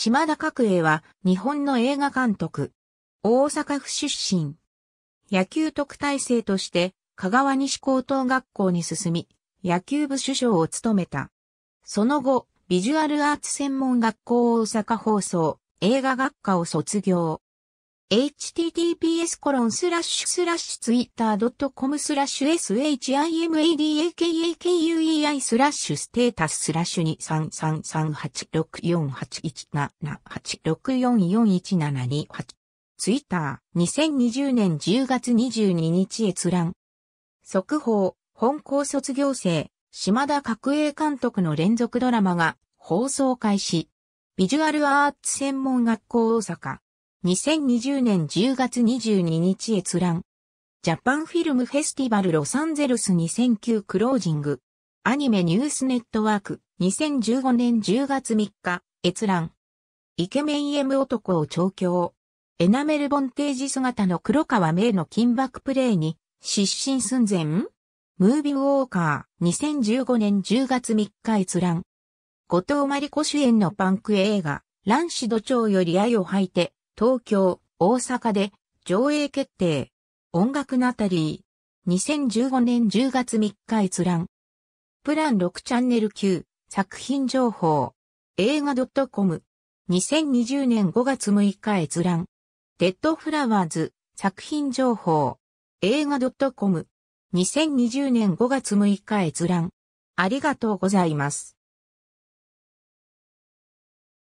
島田角栄は日本の映画監督。大阪府出身。野球特待生として香川西高等学校に進み、野球部主将を務めた。その後、ビジュアルアーツ専門学校大阪放送映画学科を卒業。https://twitter.com/shimadaakakui/status/2333864817864417278ツイッター、2020年10月22日閲覧。速報、本校卒業生、島田角栄監督の連続ドラマが放送開始。ビジュアルアーツ専門学校大阪。2020年10月22日閲覧。ジャパンフィルムフェスティバルロサンゼルス2009クロージング。アニメニュースネットワーク、2015年10月3日、閲覧。イケメン M 男を調教。エナメルボンテージ姿の黒川明の緊縛プレイに失神寸前？ムービーウォーカー2015年10月3日閲覧。後藤真理子主演のパンク映画、乱死土壌より愛を吐いて、東京、大阪で上映決定。音楽ナタリー2015年10月3日閲覧。プラン6チャンネル9作品情報。映画 .com 2020年5月6日閲覧。デッドフラワーズ、作品情報。映画 .com。2020年5月6日閲覧。ありがとうございます。